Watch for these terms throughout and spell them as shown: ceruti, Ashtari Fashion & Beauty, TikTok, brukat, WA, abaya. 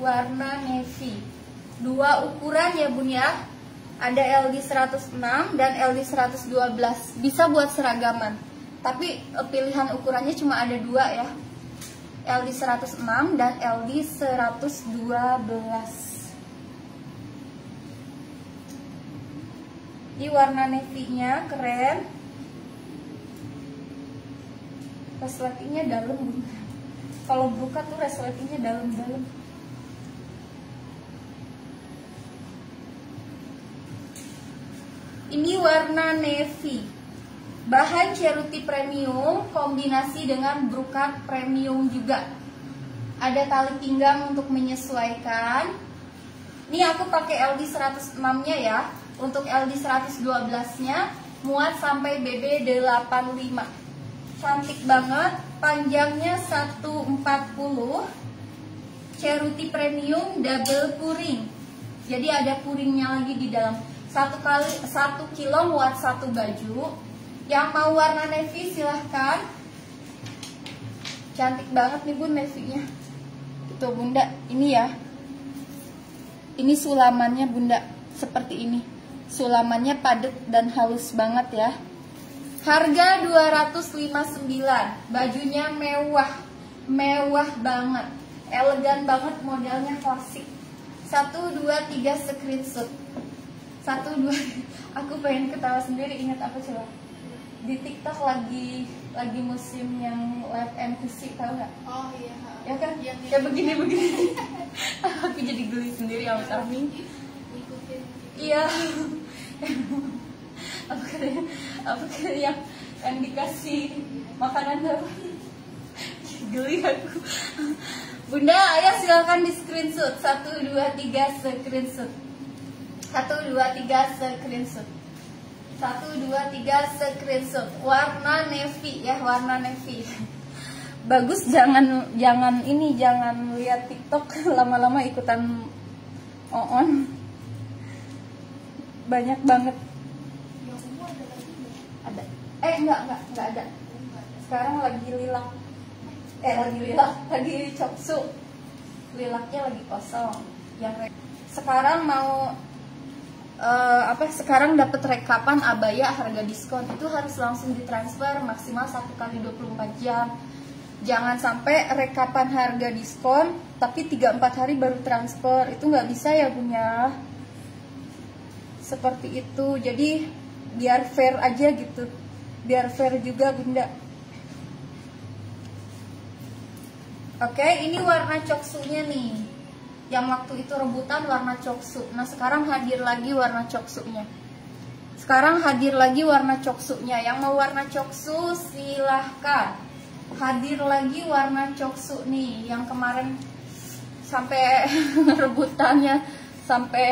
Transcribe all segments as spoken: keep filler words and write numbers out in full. warna navy. Dua ukuran ya Bun ya. Ada L D seratus enam dan L D seratus dua belas. Bisa buat seragaman. Tapi pilihan ukurannya cuma ada dua ya. L D seratus enam dan L D seratus dua belas. Di warna navy-nya keren. Resletingnya dalam. Kalau buka tuh resletingnya dalam-dalam. Ini warna navy. Bahan ceruti premium kombinasi dengan brukat premium juga. Ada tali pinggang untuk menyesuaikan. Ini aku pakai L D seratus enam-nya ya. Untuk L D seratus dua belas-nya muat sampai B B delapan puluh lima. Cantik banget, panjangnya seratus empat puluh. Ceruti premium double puring. Jadi ada puringnya lagi di dalam. Satu kali satu kilo muat satu baju. Yang mau warna navy silahkan. Cantik banget nih Bun navy-nya. Itu Bunda, ini ya. Ini sulamannya Bunda seperti ini. Sulamannya padat dan halus banget ya. Harga dua ratus lima puluh sembilan. Bajunya mewah. Mewah banget. Elegan banget, modelnya klasik. satu dua tiga screenshot. satu dua Aku pengen ketawa sendiri, ingat apa coba? Di TikTok lagi lagi musim yang live M T C, tahu enggak? Oh iya. Ya kan? Ya, ya. Ya begini-begini. Aku jadi geli sendiri sama Sarmi. Iya, apa kira, apa kira yang, yang dikasih makanan apa? Geli aku. Bunda, ayo silakan di screenshot. Satu dua tiga screenshot. Satu dua tiga screenshot. Satu dua tiga screenshot. Warna navy ya, warna navy. Bagus, jangan jangan ini jangan lihat TikTok lama-lama ikutan on. Banyak banget. Ada. Eh enggak enggak enggak ada. Sekarang lagi lilak. Eh lagi lilak, lagi coksu. Lilaknya lagi kosong. Yang sekarang mau uh, apa? Sekarang dapat rekapan abaya harga diskon itu harus langsung ditransfer maksimal satu kali dua puluh empat jam. Jangan sampai rekapan harga diskon tapi tiga empat hari baru transfer. Itu nggak bisa ya punya. Seperti itu, jadi biar fair aja gitu, biar fair juga Bunda. Oke, ini warna coksunya nih, yang waktu itu rebutan warna coksu. Nah sekarang hadir lagi warna coksunya. Sekarang hadir lagi warna coksunya. Yang mau warna coksu silahkan. Hadir lagi warna coksu nih, yang kemarin sampai rebutannya sampai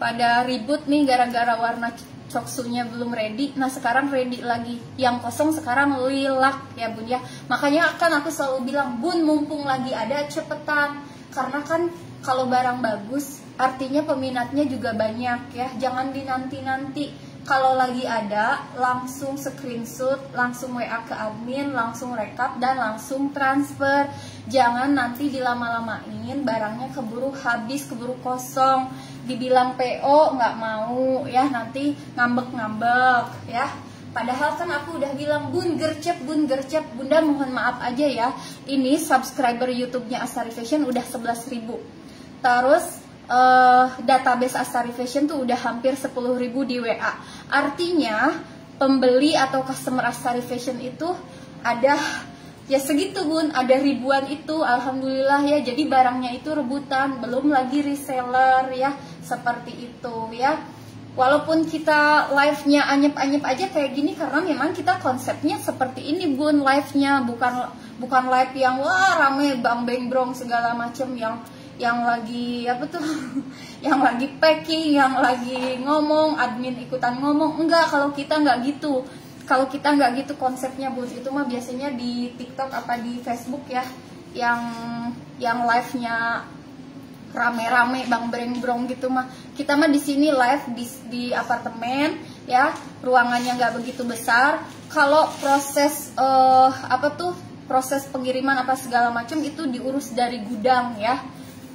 pada ribut nih gara-gara warna coksunya belum ready. Nah sekarang ready lagi. Yang kosong sekarang lilak ya Bun ya. Makanya kan aku selalu bilang, Bun mumpung lagi ada cepetan. Karena kan kalau barang bagus artinya peminatnya juga banyak ya. Jangan dinanti-nanti. Kalau lagi ada langsung screenshot, langsung W A ke admin, langsung rekap dan langsung transfer. Jangan nanti dilama-lamain, barangnya keburu habis, keburu kosong. Dibilang P O nggak mau ya, nanti ngambek-ngambek ya. Padahal kan aku udah bilang, Bun gercep, Bun gercep. Bunda mohon maaf aja ya, ini subscriber YouTube-nya Ashtari Fashion udah sebelas ribu. Terus uh, database Ashtari Fashion tuh udah hampir sepuluh ribu di W A. Artinya pembeli atau customer Ashtari Fashion itu ada ya segitu Bun, ada ribuan itu, alhamdulillah ya. Jadi barangnya itu rebutan, belum lagi reseller ya, seperti itu ya. Walaupun kita live-nya anyep-anyep aja kayak gini karena memang kita konsepnya seperti ini Bun, live-nya bukan bukan live yang wah rame bang beng brong segala macam, yang yang lagi apa tuh, yang lagi packing, yang lagi ngomong, admin ikutan ngomong. Enggak, kalau kita nggak gitu. Kalau kita nggak gitu konsepnya Bun, itu mah biasanya di TikTok apa di Facebook ya, yang yang live-nya rame-rame bang breng-brong gitu mah. Kita mah di sini live di, di apartemen ya, ruangannya nggak begitu besar. Kalau proses uh, apa tuh proses pengiriman apa segala macam itu diurus dari gudang ya,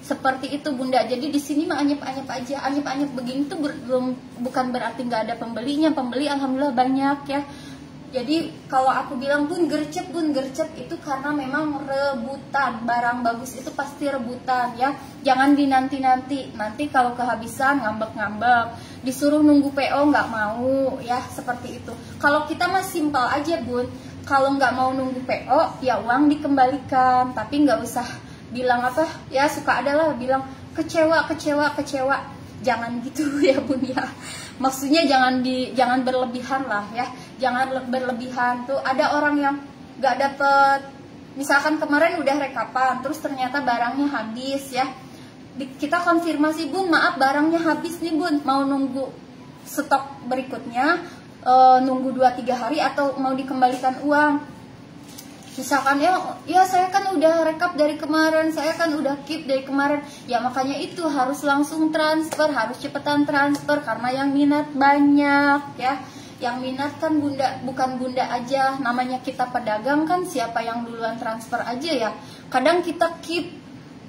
Seperti itu Bunda. Jadi di sini mah anyep-anyep aja, anyep-anyep begini tuh ber, belum, bukan berarti nggak ada pembelinya. Pembeli alhamdulillah banyak ya. Jadi kalau aku bilang bun gercep, bun gercep itu karena memang rebutan. Barang bagus itu pasti rebutan ya. Jangan dinanti-nanti. Nanti kalau kehabisan ngambek-ngambek, disuruh nunggu P O nggak mau ya, seperti itu. Kalau kita mah simpel aja Bun. Kalau nggak mau nunggu P O ya uang dikembalikan, tapi nggak usah bilang apa ya, suka adalah bilang kecewa kecewa kecewa, jangan gitu ya Bun ya. Maksudnya jangan di jangan berlebihan lah ya, jangan berlebihan. Tuh ada orang yang nggak dapet, misalkan kemarin udah rekapan terus ternyata barangnya habis ya, kita konfirmasi Bun, maaf barangnya habis nih Bun, mau nunggu stok berikutnya, e, nunggu dua tiga hari atau mau dikembalikan uang. Misalkan ya, ya saya kan udah rekap dari kemarin, saya kan udah keep dari kemarin. Ya makanya itu harus langsung transfer, harus cepetan transfer karena yang minat banyak ya. Yang minat kan Bunda, bukan Bunda aja, namanya kita pedagang kan, siapa yang duluan transfer aja ya. Kadang kita keep,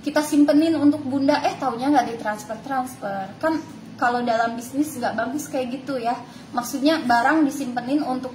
kita simpenin untuk Bunda, eh taunya nggak ditransfer-transfer. Kan kalau dalam bisnis nggak bagus kayak gitu ya. Maksudnya barang disimpenin untuk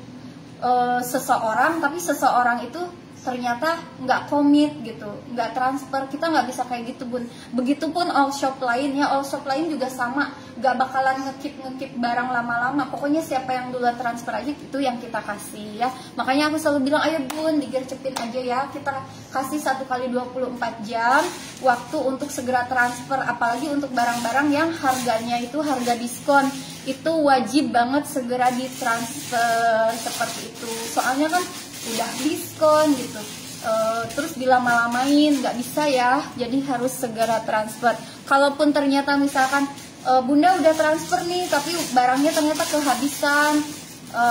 e, seseorang, tapi seseorang itu ternyata nggak komit gitu, nggak transfer, kita nggak bisa kayak gitu Bun. Begitupun all shop lain ya, all shop lain juga sama, nggak bakalan ngekip ngekip barang lama-lama. Pokoknya siapa yang duluan transfer aja itu yang kita kasih ya. Makanya aku selalu bilang ayo Bun digercepin aja ya, kita kasih satu kali dua puluh empat jam waktu untuk segera transfer. Apalagi untuk barang-barang yang harganya itu harga diskon, itu wajib banget segera ditransfer seperti itu. Soalnya kan udah diskon gitu, e, terus dilama-lamain nggak bisa ya, jadi harus segera transfer. Kalaupun ternyata misalkan e, Bunda udah transfer nih tapi barangnya ternyata kehabisan, e,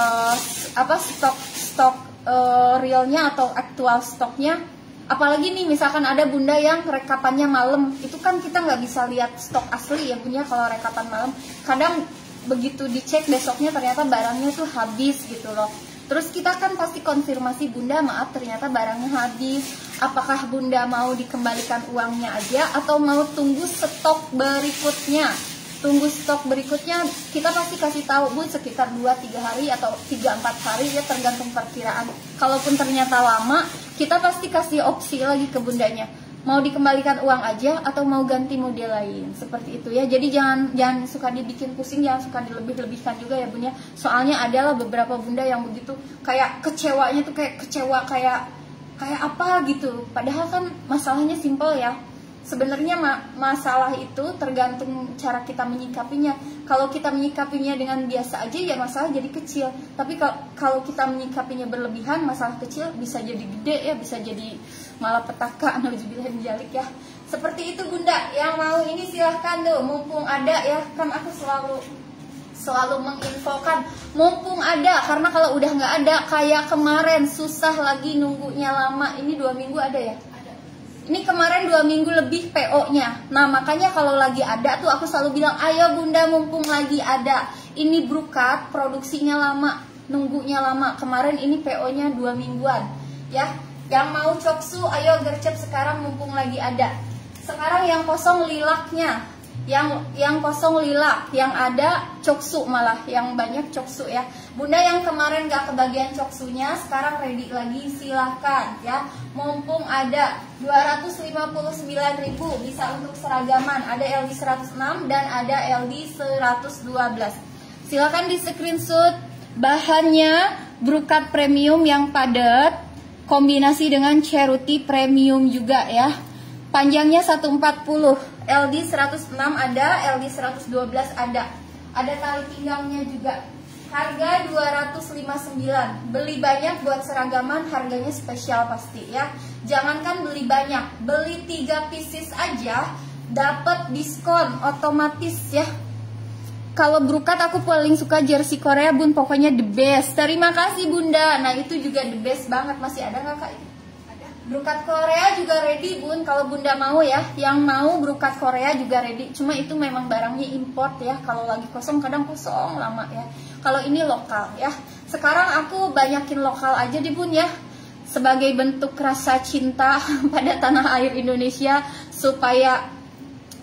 apa stok stok e, realnya atau aktual stoknya. Apalagi nih misalkan ada Bunda yang rekapannya malam, itu kan kita nggak bisa lihat stok asli ya Bunda kalau rekapan malam. Kadang begitu dicek besoknya ternyata barangnya tuh habis gitu loh. Terus kita kan pasti konfirmasi Bunda, maaf ternyata barangnya habis. Apakah Bunda mau dikembalikan uangnya aja atau mau tunggu stok berikutnya? Tunggu stok berikutnya kita pasti kasih tahu Bun sekitar dua tiga hari atau tiga empat hari ya, tergantung perkiraan. Kalaupun ternyata lama, kita pasti kasih opsi lagi ke Bundanya. Mau dikembalikan uang aja atau mau ganti model lain, seperti itu ya. Jadi jangan jangan suka dibikin pusing, jangan suka dilebih-lebihkan juga ya Bun ya. Soalnya adalah beberapa Bunda yang begitu, kayak kecewanya tuh kayak kecewa kayak kayak apa gitu. Padahal kan masalahnya simpel ya. Sebenarnya ma masalah itu tergantung cara kita menyikapinya. Kalau kita menyikapinya dengan biasa aja ya masalah jadi kecil. Tapi kalau kalau kita menyikapinya berlebihan, masalah kecil bisa jadi gede ya, bisa jadi malapetaka, nauzubillah minzalik ya. Seperti itu Bunda. Yang mau ini silahkan tuh, mumpung ada ya. Kan aku selalu selalu menginfokan mumpung ada, karena kalau udah nggak ada kayak kemarin susah lagi nunggunya lama. Ini dua minggu ada ya. Ini kemarin dua minggu lebih P O-nya. Nah makanya kalau lagi ada tuh aku selalu bilang ayo Bunda mumpung lagi ada. Ini Brukat produksinya lama, nunggunya lama. Kemarin ini P O-nya dua mingguan ya. Yang mau coksu ayo gercep sekarang mumpung lagi ada. Sekarang yang kosong lilaknya, Yang yang kosong lilak, yang ada coksu malah, yang banyak coksu ya. Bunda yang kemarin gak kebagian coksunya sekarang ready lagi, silahkan ya. Mumpung ada dua ratus lima puluh sembilan ribu, bisa untuk seragaman. Ada L D seratus enam dan ada L D seratus dua belas. Silahkan di screenshot bahannya Brukat premium yang padat, kombinasi dengan Ceruti premium juga ya. Panjangnya seratus empat puluh, L D seratus enam ada, L D seratus dua belas ada. Ada tali pinggangnya juga. Harga dua ratus lima puluh sembilan. Beli banyak buat seragaman, harganya spesial pasti ya. Jangankan beli banyak, beli tiga pieces aja dapat diskon otomatis ya. Kalau Brukat aku paling suka jersey Korea Bun, pokoknya the best. Terima kasih Bunda. Nah, itu juga the best banget. Masih ada nggak Kak? Ada. Brukat Korea juga ready Bun, kalau Bunda mau ya. Yang mau Brukat Korea juga ready. Cuma itu memang barangnya import ya. Kalau lagi kosong kadang kosong lama ya. Kalau ini lokal ya. Sekarang aku banyakin lokal aja deh Bun ya. Sebagai bentuk rasa cinta pada tanah air Indonesia, supaya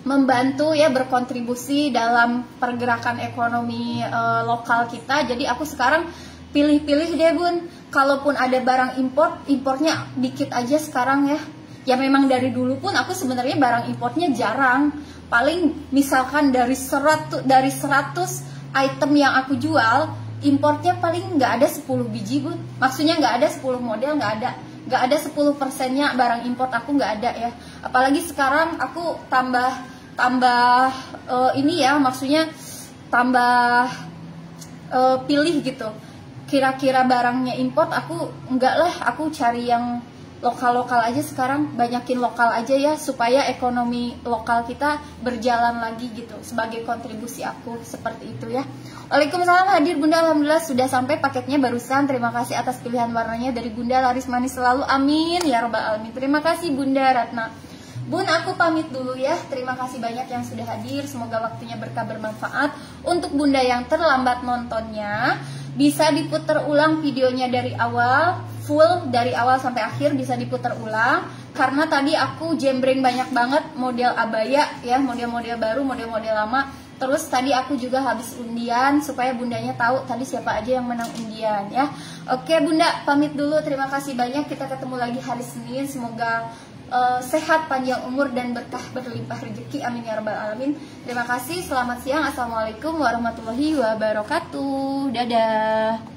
membantu ya, berkontribusi dalam pergerakan ekonomi e, lokal kita. Jadi aku sekarang pilih-pilih deh Bun, kalaupun ada barang import, importnya dikit aja sekarang ya. Ya memang dari dulu pun aku sebenarnya barang importnya jarang. Paling misalkan dari seratus, dari seratus item yang aku jual, importnya paling nggak ada sepuluh biji Bun. Maksudnya nggak ada sepuluh model, nggak ada. Nggak ada sepuluh persennya barang import aku nggak ada ya. Apalagi sekarang aku tambah tambah uh, ini ya, maksudnya tambah uh, pilih gitu. Kira-kira barangnya import aku nggak lah, aku cari yang lokal-lokal aja sekarang, banyakin lokal aja ya, supaya ekonomi lokal kita berjalan lagi gitu. Sebagai kontribusi aku seperti itu ya. Waalaikumsalam hadir Bunda, alhamdulillah sudah sampai paketnya barusan. Terima kasih atas pilihan warnanya dari Bunda, laris manis selalu, amin ya robbal alamin. Terima kasih Bunda Ratna. Bun, aku pamit dulu ya. Terima kasih banyak yang sudah hadir. Semoga waktunya berkah bermanfaat. Untuk Bunda yang terlambat nontonnya, bisa diputar ulang videonya dari awal, full dari awal sampai akhir bisa diputar ulang. Karena tadi aku jembreng banyak banget model abaya ya, model-model baru, model-model lama. Terus tadi aku juga habis undian, supaya Bundanya tahu tadi siapa aja yang menang undian ya. Oke Bunda, pamit dulu. Terima kasih banyak. Kita ketemu lagi hari Senin. Semoga Uh, sehat, panjang umur, dan berkah berlimpah rezeki, amin ya rabbal alamin. Terima kasih, selamat siang, assalamualaikum warahmatullahi wabarakatuh, dadah.